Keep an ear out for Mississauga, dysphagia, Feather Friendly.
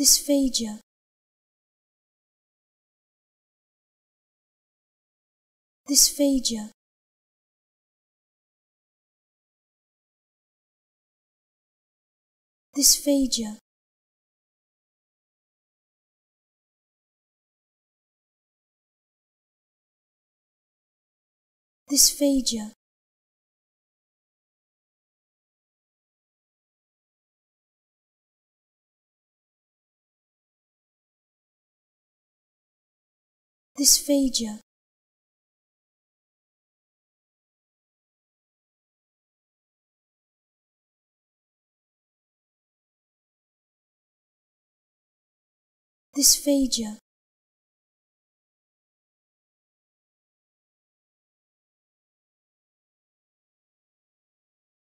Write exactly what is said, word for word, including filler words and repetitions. Dysphagia. Dysphagia. Dysphagia. Dysphagia. Dysphagia. Dysphagia.